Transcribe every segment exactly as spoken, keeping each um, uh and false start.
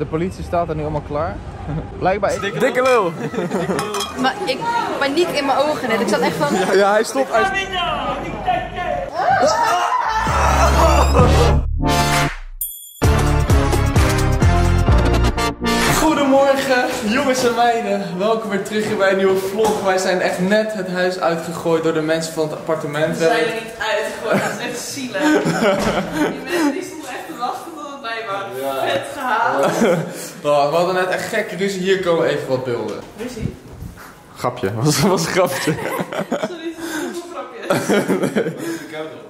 De politie staat er nu allemaal klaar. Blijkbaar. Dikke, Dikke lul! Maar ik paniek in mijn ogen net. Ik zat echt van... Ja, ja hij stopt. Hij... Goedemorgen jongens en meiden. Welkom weer terug bij een nieuwe vlog. Wij zijn echt net het huis uitgegooid door de mensen van het appartement. We zijn er niet uitgegooid, dat is echt zielig. Die mensen die stonden echt te wachten tot het bij waren. Ja. Vet gehaald. Oh, we hadden net echt gekke, dus hier komen even wat beelden. Wie is ie? Grapje, was, was een grapje. Sorry, dat is een grapje.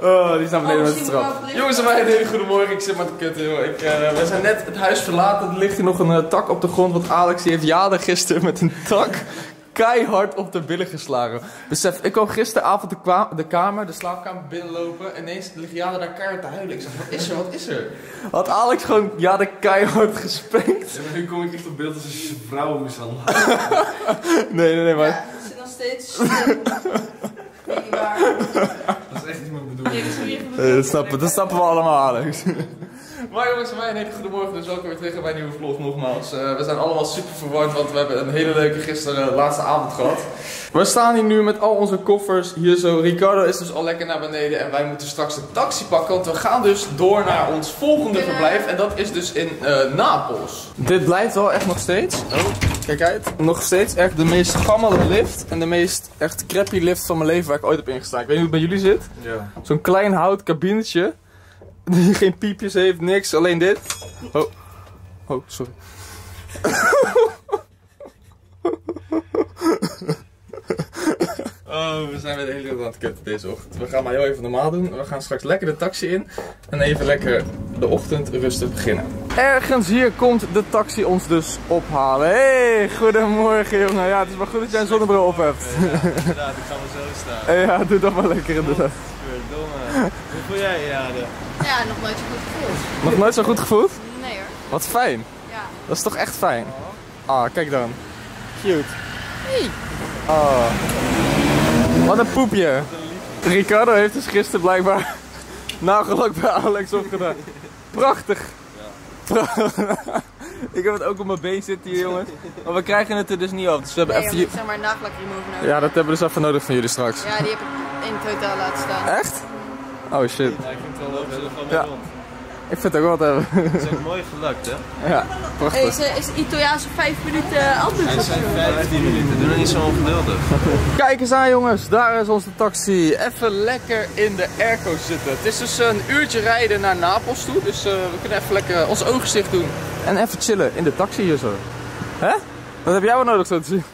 Nee. Oh, die staan beneden oh, met de trap. Jongens en meiden, goedemorgen. Ik zit maar te kutten, joh. Ik, uh, we zijn net het huis verlaten. Er ligt hier nog een uh, tak op de grond. Want Alex die heeft Jade gisteren met een tak keihard op de billen geslagen. Besef, ik kwam gisteravond de, de kamer, de slaapkamer binnenlopen. En ineens ligt Jade daar keihard te huilen. Ik zeg, wat is er, wat is er? Had Alex gewoon Jade keihard gespenkt? Ja, maar nu kom ik echt op beeld als een vrouwenmishandel. Nee, nee, nee, maar... Ja, ze zit nog steeds... Niet waar. Dat is echt niet mijn bedoeling. Nee, dat, snappen, dat snappen we allemaal, Alex. Maar jongens en meiden, een hele goede morgen. Dus welkom weer terug bij een nieuwe vlog nogmaals. Uh, we zijn allemaal super verward, want we hebben een hele leuke gisteren laatste avond gehad. We staan hier nu met al onze koffers hier zo. Ricardo is dus al lekker naar beneden en wij moeten straks een taxi pakken. Want we gaan dus door naar ons volgende verblijf en dat is dus in uh, Napels. Dit blijft wel echt nog steeds. Oh. Kijk uit. Nog steeds echt de meest gammele lift en de meest echt crappy lift van mijn leven waar ik ooit heb ingestaan. Ik weet niet hoe het bij jullie zit. Ja. Zo'n klein hout kabinetje. Die geen piepjes heeft, niks, alleen dit. Oh, oh sorry. Oh, we zijn weer de hele tijd aan het kutten deze ochtend. We gaan maar heel even normaal doen. We gaan straks lekker de taxi in en even lekker de ochtend rustig beginnen. Ergens hier komt de taxi ons dus ophalen. Hey, goedemorgen jongen. Ja, het is maar goed dat jij een zonnebril op hebt. Ja, inderdaad, ik ga wel zo staan. Ja, doe dat maar lekker inderdaad. Verdomme. Hoe voel jij je, Jade? Ja, nog nooit zo goed gevoeld. Nog nooit zo goed gevoeld? Nee hoor. Wat fijn. Ja. Dat is toch echt fijn? Ah, kijk dan. Cute. Hey. Oh. Wat een poepje. Ricardo heeft dus gisteren blijkbaar nagelak bij Alex opgedaan. Prachtig. Ja. Ik heb het ook op mijn been zitten hier jongens. Maar we krijgen het er dus niet af. Dus we hebben nee, even... jongen, zeg maar een nagelak remover nodig. Ja, dat hebben we dus even nodig van jullie straks. Ja, die heb ik in het hotel laten staan. Echt? Oh shit. Ja, ik vind het wel leuk. Zullen we gewoon mee ja. rond? Ik vind het ook wel hebben. Het is ook mooi gelukt hè? Ja, prachtig. Is, is de Italiaanse vijf minuten antwoord? Het zijn vijftien minuten, doe er niet zo ongeduldig. Kijk eens aan jongens, daar is onze taxi. Even lekker in de airco zitten. Het is dus een uurtje rijden naar Napels toe. Dus uh, we kunnen even lekker ons ooggezicht doen. En even chillen in de taxi hier zo. Hè? Wat heb jij wel nodig zo te zien?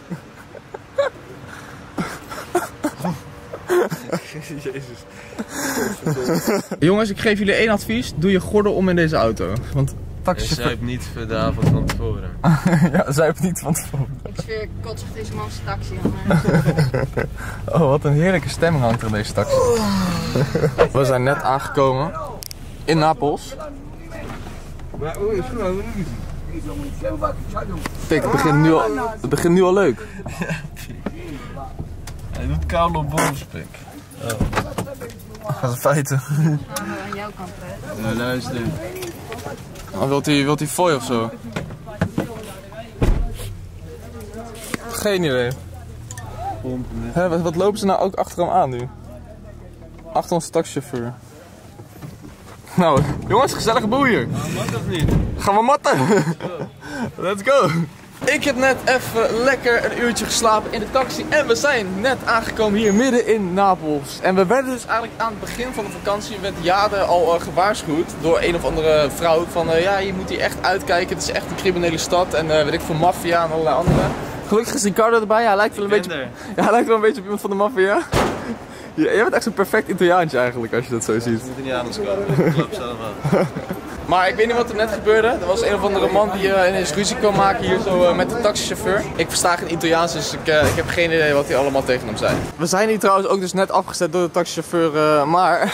Jezus. Jongens, ik geef jullie één advies. Doe je gordel om in deze auto. Want taxi... Je zuipt niet de avond van tevoren. Ja, zuipt niet van tevoren. Ik zweer, kots op deze man's taxi aan. Oh, wat een heerlijke stemming hangt er in deze taxi. We zijn net aangekomen in Napels. Pik, het begint nu al, het begint nu al leuk. Hij doet koude op bollenspik. Oh. Dat is feiten. Nou, aan jouw kant, hè? Ja, luister. Oh, wilt hij, wilt hij fooi of zo? Geen idee. Hè, wat, wat lopen ze nou ook achter hem aan nu? Achter ons taxichauffeur. Nou, jongens, gezellige boel hier. Gaan we matten of niet? Gaan we matten? Let's go. Ik heb net even lekker een uurtje geslapen in de taxi en we zijn net aangekomen hier midden in Napels. En we werden dus eigenlijk aan het begin van de vakantie met Jade al uh, gewaarschuwd door een of andere vrouw van uh, ja, je moet hier echt uitkijken, het is echt een criminele stad en uh, weet ik veel, maffia en allerlei andere. Gelukkig is Ricardo erbij, hij lijkt wel een, beetje, ja, hij lijkt wel een beetje op iemand van de maffia. Ja, jij bent echt zo'n perfect Italiaantje eigenlijk als je dat zo ja, ziet. Het niet anders komen, klopt allemaal. Maar ik weet niet wat er net gebeurde. Er was een of andere man die uh, ineens ruzie kwam maken hier zo uh, met de taxichauffeur. Ik versta geen Italiaans, dus ik, uh, ik heb geen idee wat hij allemaal tegen hem zei. We zijn hier trouwens ook dus net afgezet door de taxichauffeur, uh, maar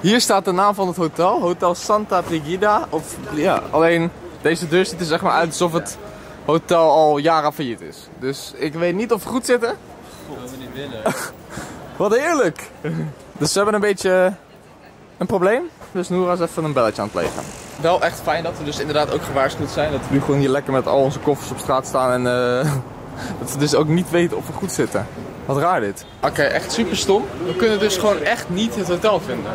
hier staat de naam van het hotel. Hotel Santa Brigida. Of, ja, alleen deze deur ziet er zeg maar uit alsof het hotel al jaren failliet is. Dus ik weet niet of we goed zitten. God, we niet binnen. Wat heerlijk! Dus we hebben een beetje een probleem. Dus Noora is even een belletje aan het plegen. Wel echt fijn dat we dus inderdaad ook gewaarschuwd zijn. Dat we nu gewoon hier lekker met al onze koffers op straat staan en uh, dat we dus ook niet weten of we goed zitten. Wat raar dit. Oké, okay, echt super stom. We kunnen dus gewoon echt niet het hotel vinden.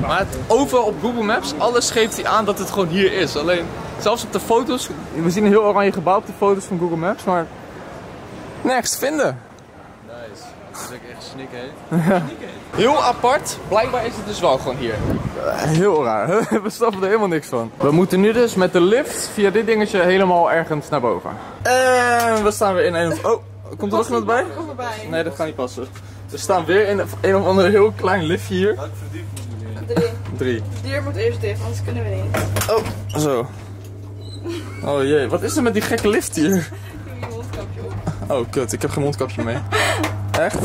Maar het, overal op Google Maps, alles geeft hij aan dat het gewoon hier is. Alleen, zelfs op de foto's, we zien een heel oranje gebouw op de foto's van Google Maps, maar nergens te vinden. Nice. Dat is ook echt snikheet. Ja. Heel apart, blijkbaar is het dus wel gewoon hier. Uh, heel raar, we snappen er helemaal niks van. We moeten nu dus met de lift via dit dingetje helemaal ergens naar boven. En we staan weer in een... Oh, komt er nog iemand bij? Nee, dat gaat niet passen. We staan weer in een of ander heel klein liftje hier. Welk verdiep moet meneer? Drie. De deur moet eerst dicht, anders kunnen we niet. Oh, zo. Oh jee, wat is er met die gekke lift hier? Ik heb geen mondkapje op. Oh kut, ik heb geen mondkapje mee. Echt?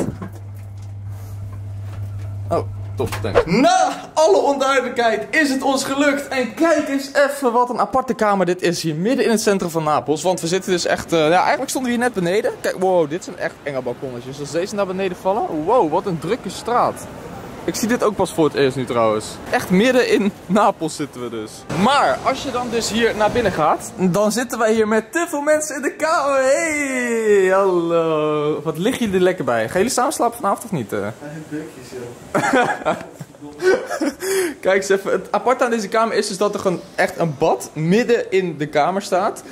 Oh, top, thanks. Na alle onduidelijkheid is het ons gelukt. En kijk eens even wat een aparte kamer dit is hier midden in het centrum van Napels. Want we zitten dus echt... Uh, ja, eigenlijk stonden we hier net beneden. Kijk, wow, dit zijn echt enge balkonnetjes. Als deze naar beneden vallen... Wow, wat een drukke straat. Ik zie dit ook pas voor het eerst nu trouwens. Echt midden in Napels zitten we dus. Maar als je dan dus hier naar binnen gaat, dan zitten wij hier met te veel mensen in de kamer. Hey, hallo. Wat liggen jullie er lekker bij? Gaan jullie samen slapen vanavond of niet? Een bukjes, joh. Kijk eens even. Het apart aan deze kamer is dus dat er gewoon echt een bad midden in de kamer staat.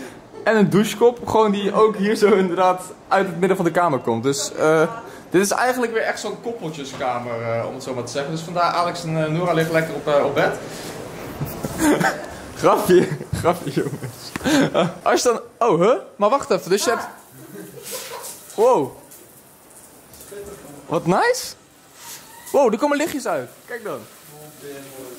En een douchekop, gewoon die ook hier zo inderdaad uit het midden van de kamer komt. Dus... Uh, dit is eigenlijk weer echt zo'n koppeltjeskamer, uh, om het zo maar te zeggen. Dus vandaar Alex en uh, Noora liggen lekker op, uh, op bed. Grapje, grapje jongens. Uh, als je dan... Oh, hè? Huh? Maar wacht even, dus je hebt... Wow. Wat nice. Wow, er komen lichtjes uit. Kijk dan.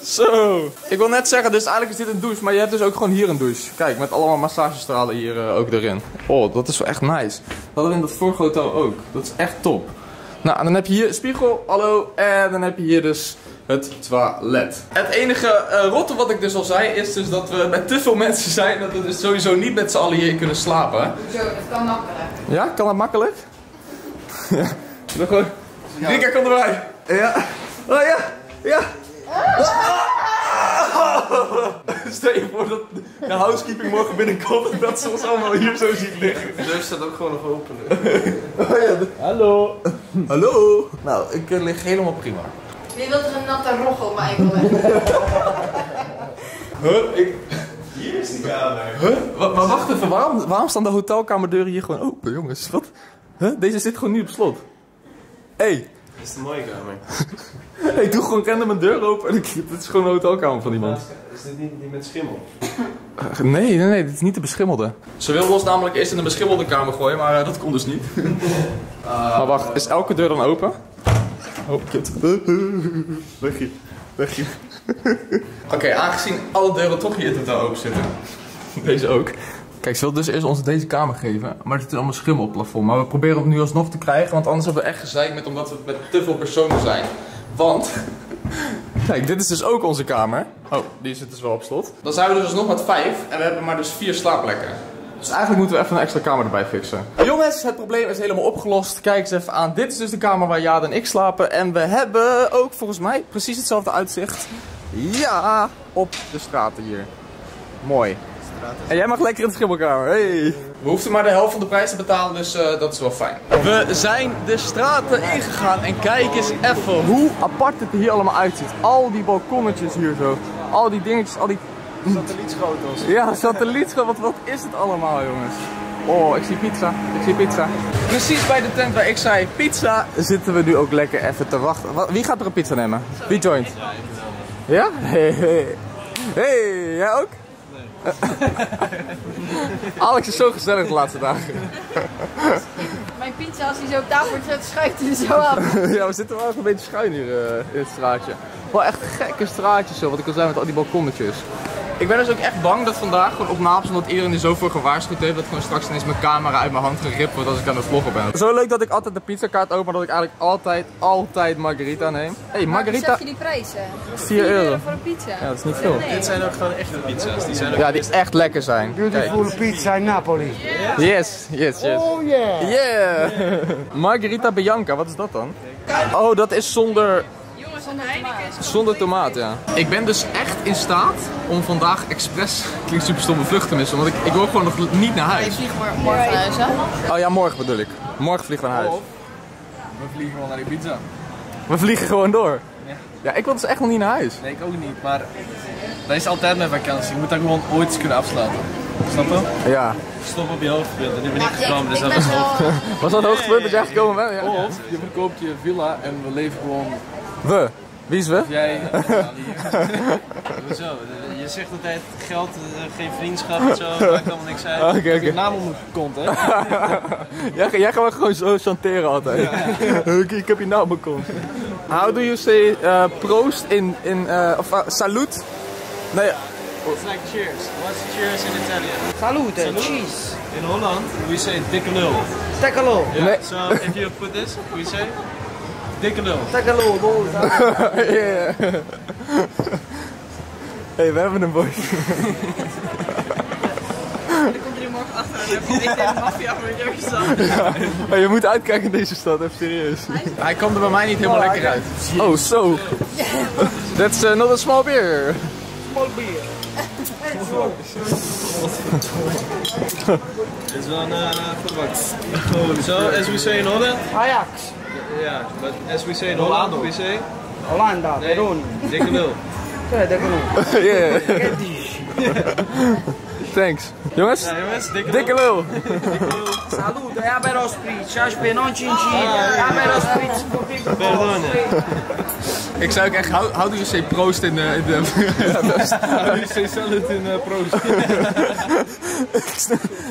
Zo. Ik wil net zeggen, dus eigenlijk is dit een douche, maar je hebt dus ook gewoon hier een douche. Kijk, met allemaal massagestralen hier uh, ook erin. Oh, dat is wel echt nice. Dat hadden we in dat vorige hotel ook. Dat is echt top. Nou, en dan heb je hier spiegel, hallo, en dan heb je hier dus het toilet. Het enige uh, rotte wat ik dus al zei, is dus dat we met te veel mensen zijn, dat we dus sowieso niet met z'n allen hier kunnen slapen. Zo, dat kan makkelijk. Ja, kan dat makkelijk? Ja. Nog gewoon. Rika, kom erbij. Ja. Oh ja, ja. Stel je voor dat de housekeeping morgen binnenkomt en dat ze ons allemaal hier zo ziet liggen. De deur staat ook gewoon nog open. Oh ja, hallo. Hallo. Nou, ik uh, lig helemaal prima. Wie wil er een natte rochel op mijn eikel leggen? Huh? Ik... Hier is die kamer. Huh? Maar, maar wacht even, waarom, waarom staan de hotelkamerdeuren hier gewoon open, jongens? Wat? Huh? Deze zit gewoon nu op slot. Hé. Hey. Dit is een mooie kamer. Ik doe gewoon random mijn deur open en ik, dit is gewoon een hotelkamer van iemand. Is dit niet die met schimmel? Uh, nee, nee, nee, dit is niet de beschimmelde. Ze wilden ons namelijk eerst in de beschimmelde kamer gooien, maar uh, dat kon dus niet. Uh, maar wacht, is elke deur dan open? Oh, kut. Weg hier, weg hier. Oké, okay, aangezien alle deuren toch hier totaal open zitten. Deze ook. Kijk, ze wil dus eerst ons deze kamer geven, maar het is allemaal schimmel op het plafond. Maar we proberen het nu alsnog te krijgen, want anders hebben we echt gezeik met omdat we met te veel personen zijn. Want, kijk, dit is dus ook onze kamer. Oh, die zit dus wel op slot. Dan zijn we dus nog met vijf en we hebben maar dus vier slaapplekken. Dus eigenlijk moeten we even een extra kamer erbij fixen. Jongens, het probleem is helemaal opgelost. Kijk eens even aan. Dit is dus de kamer waar Jade en ik slapen. En we hebben ook volgens mij precies hetzelfde uitzicht. Ja, op de straten hier. Mooi. En jij mag lekker in de schimmelkamer, hey. We hoefden maar de helft van de prijs te betalen, dus uh, dat is wel fijn. We zijn de straten ingegaan en kijk eens even hoe apart het er hier allemaal uitziet. Al die balkonnetjes hier zo, al die dingetjes, al die... Satellietschotels. Ja, satellietschotels, wat, wat is het allemaal jongens. Oh, ik zie pizza, ik zie pizza. Precies bij de tent waar ik zei pizza, zitten we nu ook lekker even te wachten. Wie gaat er een pizza nemen? Wie joint? Ja? Hey, hey. Hey, jij ook? Alex is zo gezellig de laatste dagen. Mijn pizza, als hij zo op tafel zet, schuift hij er zo af. Ja, we zitten wel een beetje schuin hier uh, in het straatje. Wel echt gekke straatjes zo, wat ik al zei met al die balkonnetjes. Ik ben dus ook echt bang dat vandaag gewoon op Napels, omdat iedereen er zo voor gewaarschuwd heeft, dat gewoon straks ineens mijn camera uit mijn hand geript wordt als ik aan het vloggen ben. Zo leuk dat ik altijd de pizzakaart open, maar dat ik eigenlijk altijd, altijd margarita neem. Hé, hey, margarita... Hoe zet je die prijzen? vier euro voor een pizza. Ja, dat is niet veel. Nee. Dit zijn ook gewoon echte pizza's. Die zijn ook ja, die best... echt lekker zijn. Beautiful pizza in Napoli. Yes, yes, yes. Oh yeah. Yeah. Margarita Bianca, wat is dat dan? Oh, dat is zonder... Zonder Heineken is het zonder tomaat, ja. Ik ben dus echt in staat om vandaag expres, klinkt super stom, een vlucht te missen, want ik, ik wil gewoon nog niet naar huis. Je vliegt morgen naar huis, hè? Oh ja, morgen bedoel ik. Morgen vliegen we naar huis. We vliegen gewoon naar Ibiza. We vliegen gewoon door. Ja. Ja, ik wil dus echt nog niet naar huis. Nee, ik ook niet, maar dat is altijd mijn vakantie. Je moet dat gewoon ooit eens kunnen afsluiten. Snap je? Ja. Stop op je hoogtepunt, nu ben ik gekomen, dus dat was hoog. Was dat het hoogtepunt dat jij gekomen bent? Ja. Of je verkoopt je villa en we leven gewoon... We? Wie is we? Jij. Hoezo? Je zegt altijd geld, geen vriendschap en zo, maakt allemaal niks uit. Okay, okay. Ik heb naam onder mijn kont, hè? jij, jij gaat gewoon zo chanteren altijd. Ja. Ik heb je naam op mijn kont. How do you say uh, proost in, in uh, of uh, salut? Nee. It's like cheers. What's cheers in Italian? Salute, salute. Cheese. In Holland, we say dikke lul. Dikke lul. Yeah. Nee. So if you put this, we say dikke lul. Dikke lul, lul. Yeah. Hey, we hebben een boy. Er komt er morgen achter en heeft hij tegen de maffia voor de deur. Je moet uitkijken in deze stad, even serieus. Hij komt er bij mij niet helemaal lekker uit. Oh, zo. That's uh, not a small beer. Small beer. This one uh, for what? So, as we say in Holland? Ajax. Yeah, but as we say in Holland, we say? Hollanda, Peroni. Dikke lul. Ja, dikke lul. Yeah. Thanks. Jongens? Ja, jongens, dikke lul. Dikke lul. Salute, abero spritz, aspe non cincine, abero spritz. Perdone. Ik zou ook echt, how, how do you say proost in de... Uh, how do you say salute in uh, proost?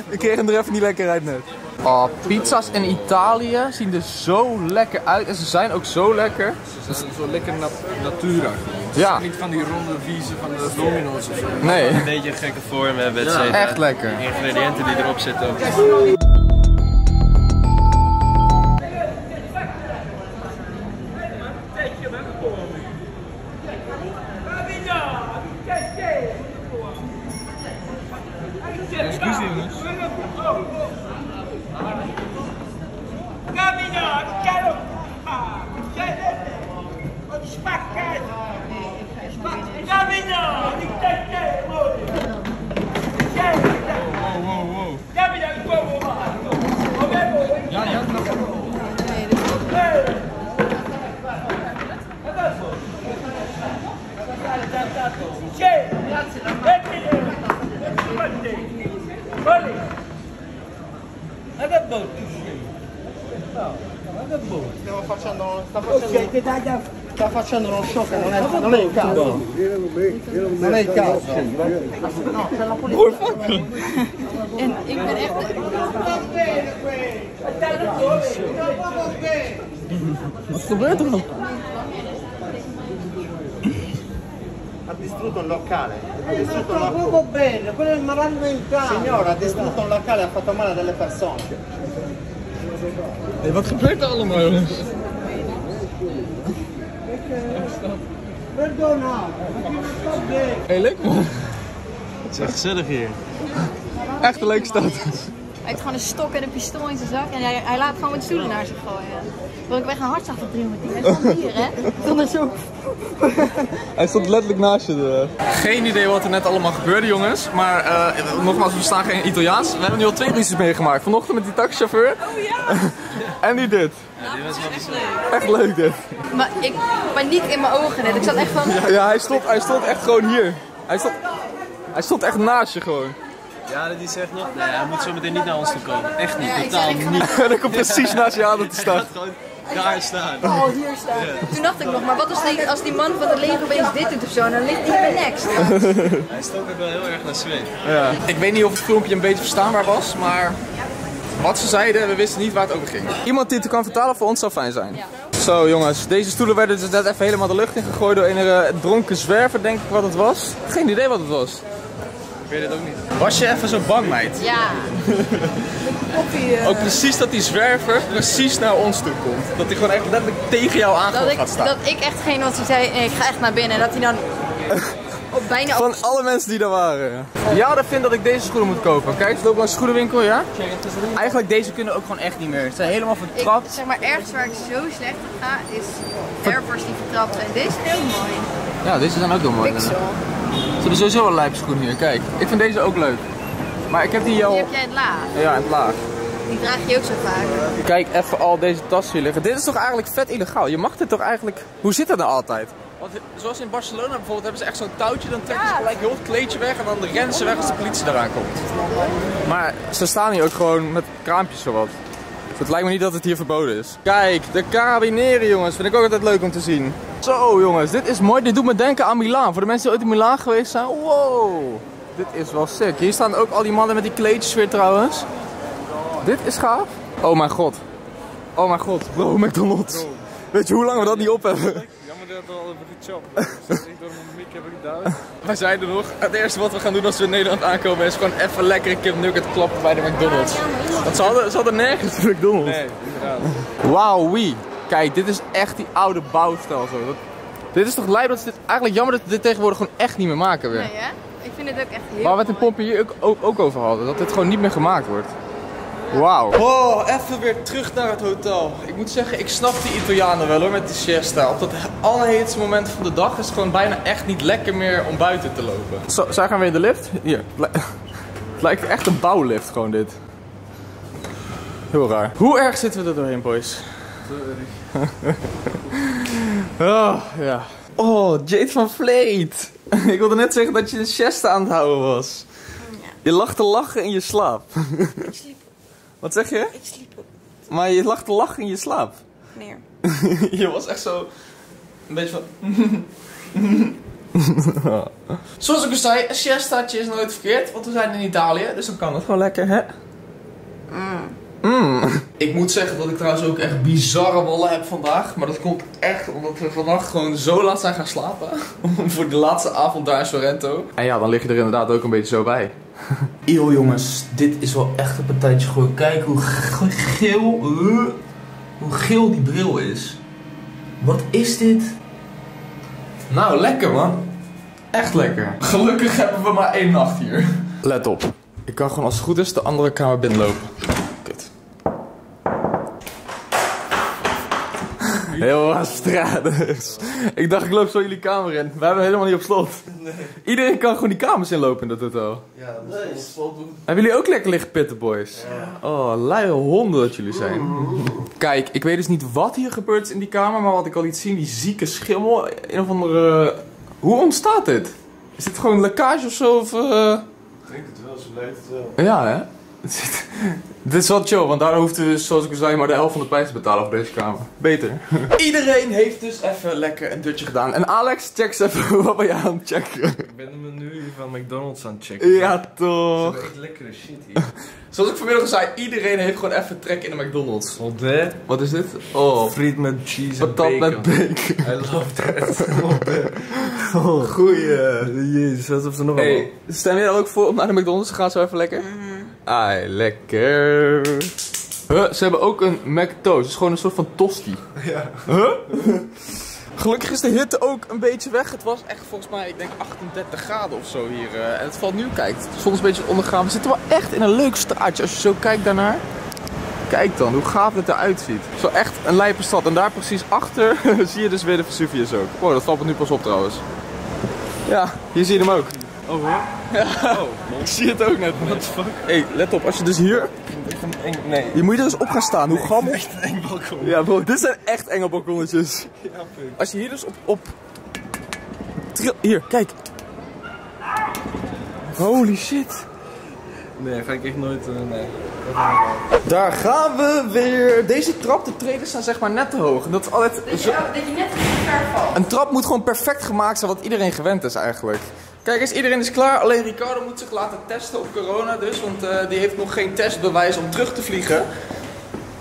Ik kreeg hem er even niet lekker uit net. Oh, pizza's in Italië zien er zo lekker uit en ze zijn ook zo lekker. Ze zijn zo lekker nat natura. Ja. Niet van die ronde wiezen van de domino's of zo. Nee. Een beetje gekke vorm hebben. Ja. Echt lekker. De ingrediënten die erop zitten ook. Stiamo facendo, sta facendo, sta facendo uno shock, non è, non è il caso. Non è il caso. No, c'è la polizia. En ik ben echt. Wat gebeurt er nog? Ha distrutto un locale, ha distrutto un locale. Signora, ha distrutto un locale, ha fatto male a delle persone. Hey, wat gebeurt er allemaal, jongens? Hey, leuk man. Het is echt gezellig hier. Echt een leuke stad. Hij heeft gewoon een stok en een pistool in zijn zak en hij, hij laat gewoon met stoelen naar zich gooien. Wil ik weg een hartslag op drie met die. Hij stond hier, hè? Hij stond er zo. Hij stond letterlijk naast je. De... Geen idee wat er net allemaal gebeurde, jongens. Maar uh, nogmaals, we staan geen Italiaans. We hebben nu al twee crisis meegemaakt. Vanochtend met die taxichauffeur. Oh ja! En die dit. Ja, dit was echt leuk. Echt leuk dit. Maar ik paniek in mijn ogen net. Ik zat echt van... Ja, ja hij, stond, hij stond echt gewoon hier. Hij stond, hij stond echt naast je gewoon. Ja, die zegt nog, nee, hij moet zo meteen niet naar ons toe komen. Echt niet, ja, totaal niet. Hij komt precies naast je aan te staan. Daar staan. Oh, hier staan. Yeah. Toen dacht ik nog, maar wat als die, als die man van het leger opeens dit doet of zo, dan ligt hij bij next. Hij stond ook wel heel erg naar zweet. Ja. Ik weet niet of het filmpje een beetje verstaanbaar was, maar wat ze zeiden, we wisten niet waar het over ging. Iemand die het kan vertalen voor ons zou fijn zijn. Ja. Zo jongens, deze stoelen werden dus net even helemaal de lucht in gegooid door een uh, dronken zwerver, denk ik wat het was. Geen idee wat het was. Ik weet het ook niet. Was je even zo bang, meid? Ja. Koppie, uh... Ook precies dat die zwerver precies naar ons toe komt. Dat hij gewoon echt letterlijk tegen jou aan gaat staan. Dat ik echt geen wat hij zei, nee, ik ga echt naar binnen. En dat hij dan Op bijna van alle mensen die daar waren. Jaren vindt dat ik deze schoenen moet kopen. Kijk, ik loop langs de schoenenwinkel, ja? Eigenlijk deze kunnen ook gewoon echt niet meer. Ze zijn helemaal vertrapt. Ik, zeg maar, ergens waar ik zo slecht op ga is Air Force die vertrapt zijn. Deze zijn heel mooi. Ja, deze zijn ook heel mooi. Pixel. Ze hebben sowieso wel lijpschoenen hier, kijk. Ik vind deze ook leuk. Maar ik heb die jou... Die heb jij in het laag. Ja, in het laag. Die draag je ook zo vaak. Kijk even al deze tassen hier liggen. Dit is toch eigenlijk vet illegaal? Je mag dit toch eigenlijk... Hoe zit dat nou altijd? Want zoals in Barcelona bijvoorbeeld hebben ze echt zo'n touwtje, dan trekken ze gelijk heel het kleedje weg en dan rennen ze weg als de politie eraan komt. Maar ze staan hier ook gewoon met kraampjes zowat. Dus het lijkt me niet dat het hier verboden is. Kijk, de carabinieri, jongens, vind ik ook altijd leuk om te zien. Zo jongens, dit is mooi. Dit doet me denken aan Milaan. Voor de mensen die ooit in Milaan geweest zijn, wow. Dit is wel sick. Hier staan ook al die mannen met die kleedjes weer trouwens. Dit is gaaf. Oh mijn god. Oh mijn god, bro, McDonald's. Weet je hoe lang we dat niet op hebben? Jammer dat we al hebben gechopt. Dus ik door mijn mik heb ik duidelijk. Wij zijn er nog. Het eerste wat we gaan doen als we in Nederland aankomen is gewoon even lekker een kip nugget klappen bij de McDonald's. Want ze hadden, ze hadden nergens de McDonald's. Nee, inderdaad. Wauw, wie. Kijk, dit is echt die oude bouwstijl zo. Dat, dit is toch lijp dat ze dit... Eigenlijk jammer dat ze dit tegenwoordig gewoon echt niet meer maken weer. Nee hè? Ik vind het ook echt heel... Maar wat de pompen hier ook, ook, ook over hadden, dat dit gewoon niet meer gemaakt wordt. Wauw. Oh, even weer terug naar het hotel. Ik moet zeggen, ik snap die Italianen wel hoor, met die siesta. Op dat allerheetste moment van de dag is het gewoon bijna echt niet lekker meer om buiten te lopen. Zo, zij gaan weer in de lift. Hier. Het lijkt echt een bouwlift gewoon dit. Heel raar. Hoe erg zitten we er doorheen, boys? Oh, ja. Oh, Jade van Vleet. Ik wilde net zeggen dat je de siesta aan het houden was. Je lag te lachen in je slaap. Wat zeg je? Ik sliep op. Maar je lag te lachen in je slaap? Nee. Je was echt zo... Een beetje van... Zoals ik al zei, een siestaatje is nooit verkeerd, want we zijn in Italië, dus dan kan het gewoon lekker, hè? Mm. Mm. Ik moet zeggen dat ik trouwens ook echt bizarre wallen heb vandaag. Maar dat komt echt omdat we vannacht gewoon zo laat zijn gaan slapen. Voor de laatste avond daar in Sorrento. En ja, dan lig je er inderdaad ook een beetje zo bij. Eeuw jongens, dit is wel echt een partijtje gooien. Kijk hoe geel, uh, hoe geel die bril is. Wat is dit? Nou, lekker man. Echt lekker. Gelukkig hebben we maar één nacht hier. Let op. Ik kan gewoon als het goed is de andere kamer binnenlopen. Heel aanstraders. Ik dacht ik loop zo jullie kamer in. We hebben helemaal niet op slot. Nee. Iedereen kan gewoon die kamers inlopen in dat hotel. Ja, dat is nice. Slot doen. Hebben jullie ook lekker liggen pitten, boys? Ja. Oh, luie honden dat jullie zijn. Oeh. Kijk, ik weet dus niet wat hier gebeurt is in die kamer, maar wat ik al liet zien, die zieke schimmel. Een of andere... Hoe ontstaat dit? Is dit gewoon een lekkage of zo? Of, uh... Ik denk het wel, zo lijkt het wel. Ja, hè? Dit is wel chill, want daar hoefden we dus, zoals ik al zei, maar de helft van de prijs te betalen voor deze kamer. Beter. Iedereen heeft dus even lekker een dutje gedaan. En Alex, check eens even wat ben je aan het checken. Ik ben de menu van McDonald's aan het checken. Ja, toch. Dat is echt lekkere shit hier. Zoals ik vanmiddag al zei, iedereen heeft gewoon even trek in de McDonald's. Wat hè? Wat is dit? Oh. Friet met cheese en bacon. Patat met bacon. I love that. Oh, goeie. Jezus, alsof er nog allemaal. Hey, stem je er ook voor om naar de McDonald's te gaan zo even lekker? Ai, lekker. Huh, ze hebben ook een McToast. Het is gewoon een soort van tosti. Ja. Huh? Gelukkig is de hitte ook een beetje weg. Het was echt volgens mij, ik denk achtendertig graden of zo hier. Uh, en het valt nu, kijk. Het is soms een beetje ondergaan. We zitten wel echt in een leuk straatje. Als je zo kijkt daarnaar. Kijk dan, hoe gaaf het eruit ziet. Zo echt een lijpe stad. En daar precies achter zie je dus weer de Vesuvius ook. Oh, dat valt me nu pas op trouwens. Ja, hier zie je hem ook. Oh hoor. Ja. Oh, ik zie het ook net. What the fuck? Hé, let op, als je dus hier... Eng... Nee. Je moet er dus op gaan staan, hoe gammel. Echt een eng balkon. Ja bro, dit zijn echt enge balkonnetjes. Ja, punt. Als je hier dus op... op... Tril... Hier, kijk. Holy shit. Nee, ga ik echt nooit... Uh, nee. Daar gaan we weer. Deze trap, de treden zijn zeg maar net te hoog. En dat is altijd... Dat je, dat je net te ver valt. Een trap moet gewoon perfect gemaakt zijn wat iedereen gewend is eigenlijk. Kijk eens, iedereen is klaar. Alleen Ricardo moet zich laten testen op corona dus. Want uh, die heeft nog geen testbewijs om terug te vliegen.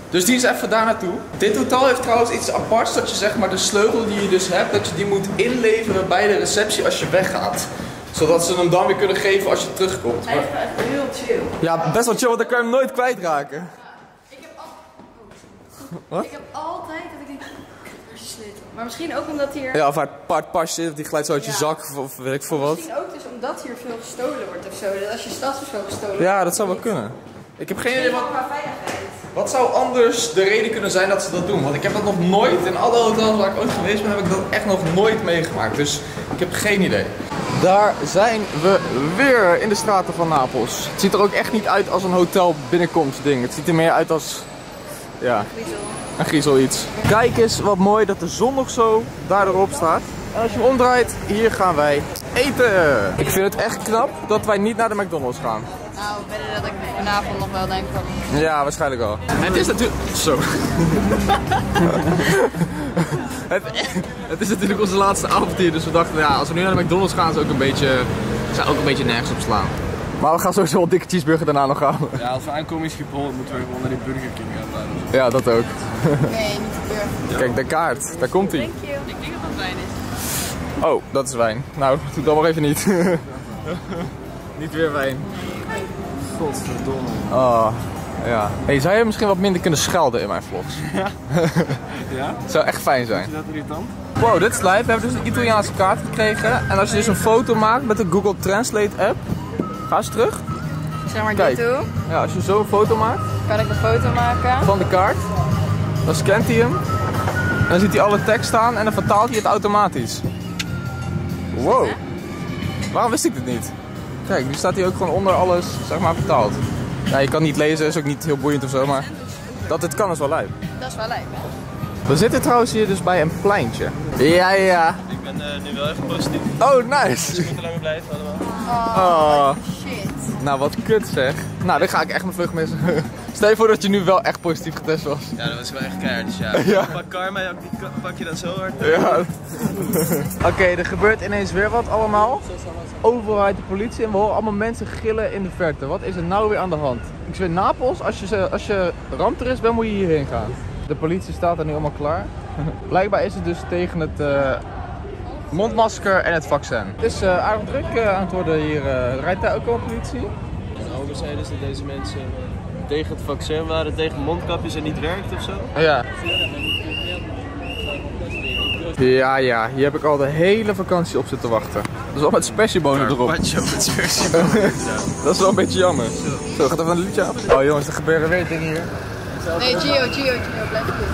Dus die is even daar naartoe. Dit hotel heeft trouwens iets aparts. Dat je zeg maar de sleutel die je dus hebt, dat je die moet inleveren bij de receptie als je weggaat. Zodat ze hem dan weer kunnen geven als je terugkomt. Hij is echt heel chill. Ja, best wel chill, want dan kan je hem nooit kwijtraken. Ja, ik heb al... oh, wat? Ik heb altijd dat ik die slit. Maar misschien ook omdat hier... Ja, of waar het part pas zit, of die glijdt zo uit je ja. zak, of, of weet ik veel wat. Misschien ook dus omdat hier veel gestolen wordt of zo. Dat als je stad is veel gestolen wordt. Ja, dat zou wel kunnen. Ik heb geen idee wat... Qua veiligheid. Wat zou anders de reden kunnen zijn dat ze dat doen? Want ik heb dat nog nooit, in alle hotels waar ik ooit geweest ben, heb ik dat echt nog nooit meegemaakt. Dus ik heb geen idee. Daar zijn we weer in de straten van Napels. Het ziet er ook echt niet uit als een hotel binnenkomstding. Het ziet er meer uit als... Ja, een griezel iets. Kijk eens wat mooi dat de zon nog zo daar erop staat. En als je hem omdraait, hier gaan wij eten. Ik vind het echt knap dat wij niet naar de McDonald's gaan. Nou, ik weet dat ik vanavond nog wel denk van... Ja, waarschijnlijk wel. Het is natuurlijk... Zo. het, het is natuurlijk onze laatste avond hier, dus we dachten, ja, als we nu naar de McDonald's gaan, zou ook een beetje, zou ook een beetje nergens op slaan. Maar we gaan sowieso wel dikke cheeseburger daarna nog gaan. Ja, als we aankomen is Schiphol, moeten we gewoon naar die Burger King gaan. Ja, dat ook. Nee, niet de burger. Kijk, de kaart, daar komt hij. Ik denk dat dat wijn is. Oh, dat is wijn. Nou, doe dat maar even niet. Niet weer wijn. Godverdomme. Oh, ja. Hey, zou je misschien wat minder kunnen schelden in mijn vlogs? Ja. Ja? Het zou echt fijn zijn. Is dat irritant? Wow, dit is lijp. We hebben dus een Italiaanse kaart gekregen. En als je dus een foto maakt met de Google Translate app. Ga eens terug. Zeg maar dit toe. Ja, als je zo een foto maakt. Kan ik een foto maken. Van de kaart. Dan scant hij hem. En dan ziet hij alle tekst staan en dan vertaalt hij het automatisch. Wow. Waarom wist ik dit niet? Kijk, nu staat hij ook gewoon onder alles, zeg maar, vertaald. Ja, je kan niet lezen, is ook niet heel boeiend of zo, maar dat het kan is wel lijp. Dat is wel lijp, hè? We zitten trouwens hier dus bij een pleintje. Ja, ja. Ik ben uh, nu wel even positief. Oh, nice. Dus ik moet er lang blijven allemaal. Oh, oh, shit. Nou, wat kut zeg. Nou, dan ga ik echt mijn vlucht missen. Stel je voor dat je nu wel echt positief getest was. Ja, dat was wel echt keihard, dus ja. ja. Pak karma, pak je dat zo hard. Ja. Oké, okay, er gebeurt ineens weer wat allemaal. Overheid, de politie en we horen allemaal mensen gillen in de verte. Wat is er nou weer aan de hand? Ik zweer, Napels, als je, als je ramptoerist bent, moet je hierheen gaan. De politie staat er nu allemaal klaar. Blijkbaar is het dus tegen het... Uh, mondmasker en het vaccin. Het is uh, aardig druk uh, aan het worden hier. Uh, rijdt daar ook al politie? En Albert zei dus dat deze mensen tegen het vaccin waren, tegen mondkapjes en niet werkt ofzo. Ja. Ja, ja. Hier heb ik al de hele vakantie op zitten wachten. Dat is al met spersiebonen erop. Dat is wel een beetje jammer. Zo, gaat even een liedje af. Oh jongens, er gebeuren weer dingen hier. Nee, Gio, Gio, Gio, blijf hier.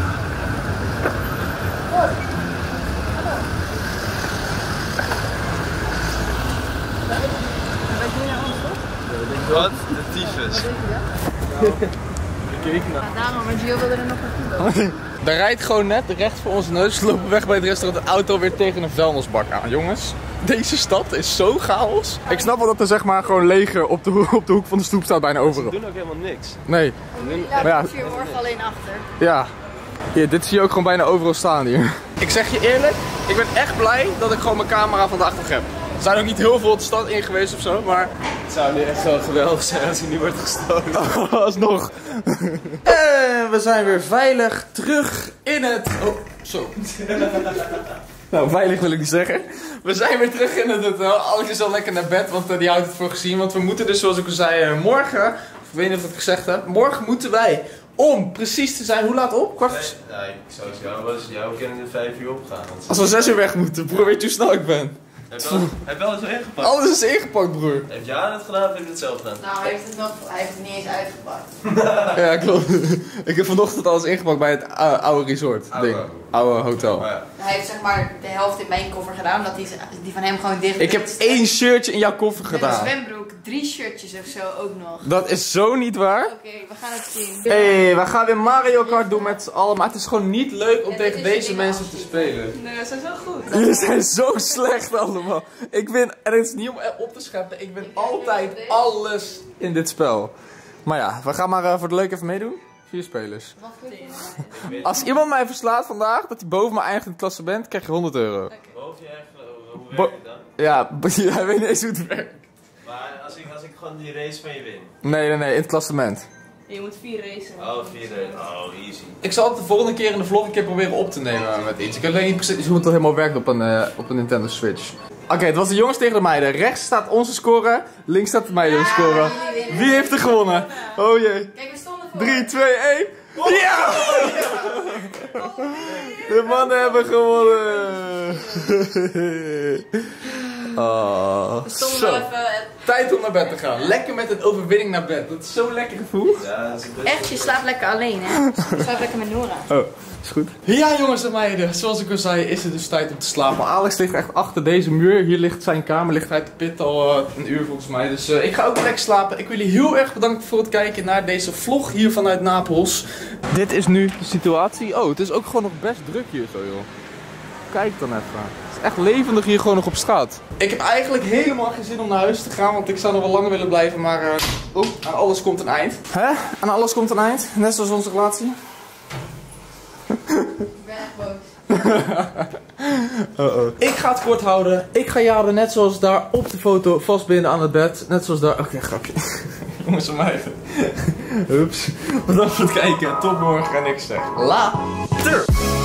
Wat? De tyfus. Kijk nou. Daarom, maar Gio wilde er nog een toe. Daar rijdt gewoon net recht voor onze neus. We lopen weg bij het restaurant. De auto weer tegen een vuilnisbak aan. Jongens, deze stad is zo chaos. Ik snap wel dat er zeg maar gewoon leger op de, op de hoek van de stoep staat bijna overal. Ze doen ook helemaal niks. Nee. Ja, maar ja. Ik zie hier morgen alleen achter. Ja. Hier, dit zie je ook gewoon bijna overal staan hier. Ik zeg je eerlijk, ik ben echt blij dat ik gewoon mijn camera van de achtergrond heb. Er zijn ook niet heel veel de stad in geweest of zo, maar... Het zou nu echt zo geweldig zijn als hij nu wordt gestolen. Oh, alsnog. En we zijn weer veilig terug in het... Oh, zo. Nou, veilig wil ik niet zeggen. We zijn weer terug in het hotel. Alex is al lekker naar bed, want uh, die houdt het voor gezien. Want we moeten dus, zoals ik al zei, uh, morgen... Of ik weet niet of ik het gezegd heb. Morgen moeten wij... Om precies te zijn, hoe laat op? Kwart... Nee, nee, ik zou zeggen, wat is het jou? We kunnen er vijf uur op gaan. Want... Als we zes uur weg moeten, broer, weet je hoe snel ik ben? Heb je wel, heb wel eens ingepakt? Alles is ingepakt, broer. Heb jij aan het gedaan of heb je het zelf gedaan? Nou, hij heeft het, nog, hij heeft het niet eens uitgepakt. Ja, klopt. Ik heb vanochtend alles ingepakt bij het uh, oude resort. Oude, ding. oude hotel. Ja, ja. Hij heeft zeg maar de helft in mijn koffer gedaan, omdat die, die van hem gewoon dicht. Ik heb één shirtje in jouw koffer gedaan. En een zwembroek, drie shirtjes of zo ook nog. Dat is zo niet waar. Oké, okay, we gaan het zien. Hé, hey, we gaan weer Mario Kart doen met z'n allen, maar het is gewoon niet leuk om ja, tegen deze mensen te spelen. Nee, ze zijn zo goed. Jullie zijn zo slecht al. Ik win, en het is niet om op te scheppen, ik win altijd alles in dit spel. Maar ja, we gaan maar uh, voor de leuk even meedoen. Vier spelers. Als iemand mij verslaat vandaag, dat hij boven mijn eigen klasse bent, krijg je honderd euro. Boven je eigen, hoe werkt het dan? Ja, jij weet niet eens hoe het werkt. Maar als ik, als ik gewoon die race van je win? Nee, nee, nee, in het klassement. Je moet vier racen. Oh, vier racen. Oh, easy. Ik zal het de volgende keer in de vlog een keer proberen op te nemen met iets. Ik weet alleen niet precies hoe het helemaal werkt op een, uh, op een Nintendo Switch. Oké, okay, het was de jongens tegen de meiden. Rechts staat onze score, links staat de meiden score. Wie heeft er gewonnen? Oh jee. Kijk, we stonden voor. drie, twee, één. Ja! De mannen hebben gewonnen! Oh, zo. Tijd om naar bed te gaan. Lekker met een overwinning naar bed. Dat is zo'n lekker gevoel. Ja, echt, je slaapt lekker alleen, hè? Je slaapt lekker met Nora. Oh, is goed. Ja, jongens en meiden. Zoals ik al zei, is het dus tijd om te slapen. Alex ligt echt achter deze muur. Hier ligt zijn kamer. Ligt uit de pit al uh, een uur volgens mij. Dus uh, ik ga ook lekker slapen. Ik wil jullie heel erg bedanken voor het kijken naar deze vlog hier vanuit Napels. Dit is nu de situatie. Oh, het is ook gewoon nog best druk hier zo, joh. Kijk dan even. Echt levendig hier gewoon nog op straat. Ik heb eigenlijk helemaal geen zin om naar huis te gaan, want ik zou nog wel langer willen blijven, maar uh, oh, aan alles komt een eind. Hè? Aan alles komt een eind? Net zoals onze relatie? Ik ben echt boos. Uh-oh. Ik ga het kort houden. Ik ga Jaren net zoals daar op de foto vastbinden aan het bed. Net zoals daar... Oké, okay, grapje. Jongens en meiden. Hups. Bedankt voor het kijken. Tot morgen en ik zeg later.